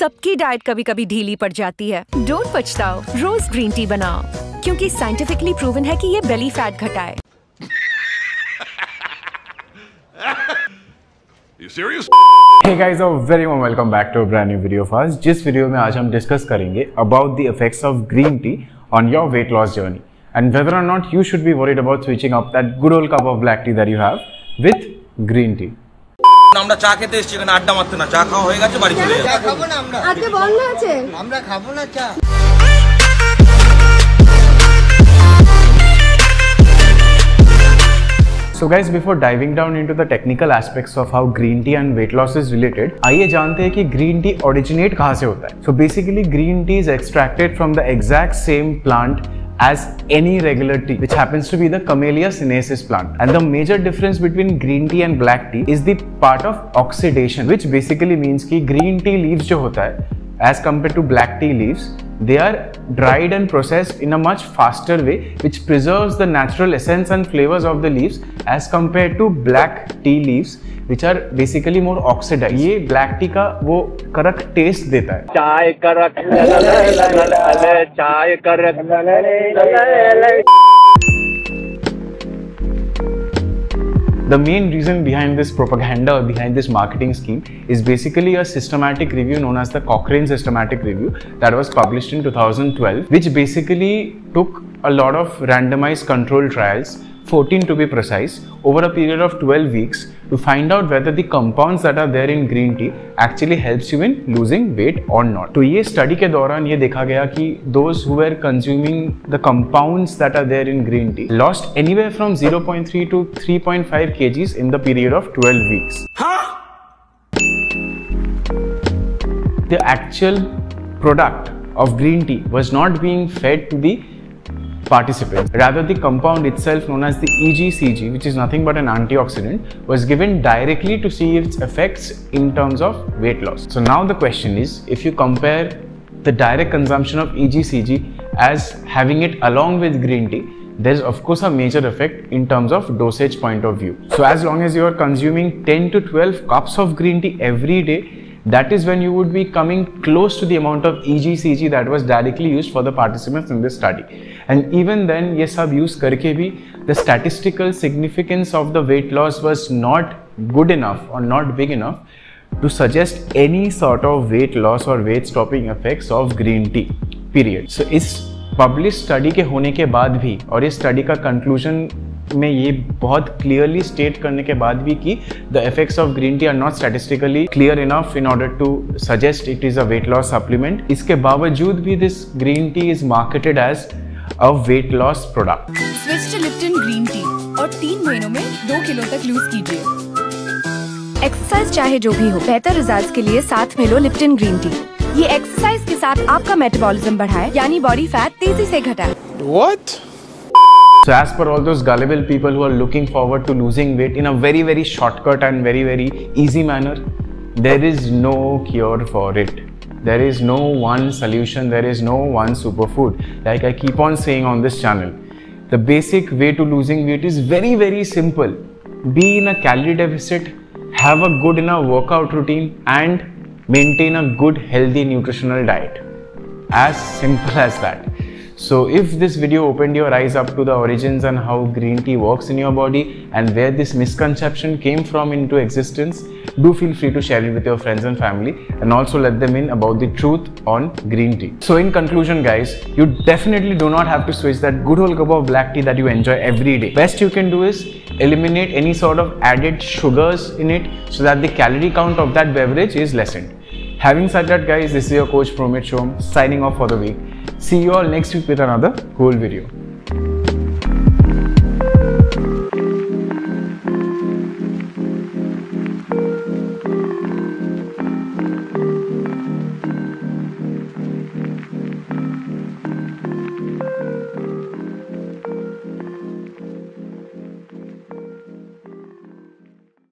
सबकी डाइट कभी कभी ढीली पड़ जाती है। डोंट पछताओ, रोज ग्रीन टी बनाओ क्योंकि साइंटिफिकली प्रूवन है कि ये बेली फैट घटाए। Hey guys, very warm welcome back to a brand new video of us. जिस वीडियो में आज हम डिस्कस करेंगे about the effects of green tea on your weight loss journey and whether or not you should be worried about switching up that good old cup of black tea that you have with green tea. আমরা চা খেতে এসেছি, এখানে আড্ডা মারতে না, চা খাওয়া হয়ে গেছে, বাড়ি চলে যাবো। চা খাবো না আমরা, আজকে বন্ধ আছে, আমরা খাবো না চা। So guys, before diving down into the technical aspects of how green tea and weight loss is related, आइए जानते हैं कि green tea originate कहाँ से होता है। So basically, green tea is extracted from the exact same plant as any regular tea, which happens to be the Camellia sinensis plant. And the major difference between green tea and black tea is the part of oxidation, which basically means कि green tea leaves जो होता है, as compared to black tea leaves, they are dried and processed in a much faster way, which preserves the natural essence and flavors of the leaves as compared to black tea leaves, which are basically more oxidized. ये black tea का वो करक taste देता है। चाय करक चाय करक। The main reason behind this propaganda or behind this marketing scheme is basically a systematic review known as the Cochrane systematic review that was published in 2012, which basically took a lot of randomized control trials, 14 to be precise, over a period of 12 weeks to find out whether the compounds that are there in green tea actually helps you in losing weight or not. तो ये study के दौरान ये देखा गया कि those who were consuming the compounds that are there in green tea lost anywhere from 0.3 to 3.5 kgs in the period of 12 weeks. The actual product of green tea was not being fed to the participants. Rather, the compound itself, known as the EGCG, which is nothing but an antioxidant, was given directly to see its effects in terms of weight loss. So now the question is, if you compare the direct consumption of EGCG as having it along with green tea, there is of course a major effect in terms of dosage point of view. So as long as you are consuming 10 to 12 cups of green tea every day, that is when you would be coming close to the amount of EGCG that was directly used for the participants in this study. And even then, ये सब use करके भी the statistical significance of the weight loss was not good enough or not big enough to suggest any sort of weight loss or weight stopping effects of green tea. Period. So इस published study के होने के बाद भी और इस study का conclusion में ये बहुत क्लियरली स्टेट करने के बाद भी कि the effects of green tea are not statistically clear enough in order to suggest it is a weight loss supplement, इसके बावजूद भी this green tea is marketed as a weight loss product. Switch to Lipton green tea और 3 महीनों में 2 kilo तक loose कीजिए। Exercise चाहे जो भी हो, बेहतर रिजल्ट्स के लिए साथ में लो लिप्टन ग्रीन टी। ये एक्सरसाइज के साथ आपका मेटाबॉलिज्म बढ़ाए, यानी बॉडी फैट तेजी से घटाए। What? So as per all those gullible people who are looking forward to losing weight in a very shortcut and very easy manner, there is no cure for it. There is no one solution, there is no one superfood. Like I keep on saying on this channel, the basic way to losing weight is very simple. Be in a calorie deficit, have a good enough workout routine and maintain a good healthy nutritional diet. As simple as that. So if this video opened your eyes up to the origins and how green tea works in your body and where this misconception came from into existence, do feel free to share it with your friends and family and also let them in about the truth on green tea. So in conclusion guys, you definitely do not have to switch that good old cup of black tea that you enjoy every day. Best you can do is eliminate any sort of added sugars in it so that the calorie count of that beverage is lessened. Having said that guys, this is your coach Promit Shome signing off for the week. See you all next week with another cool video.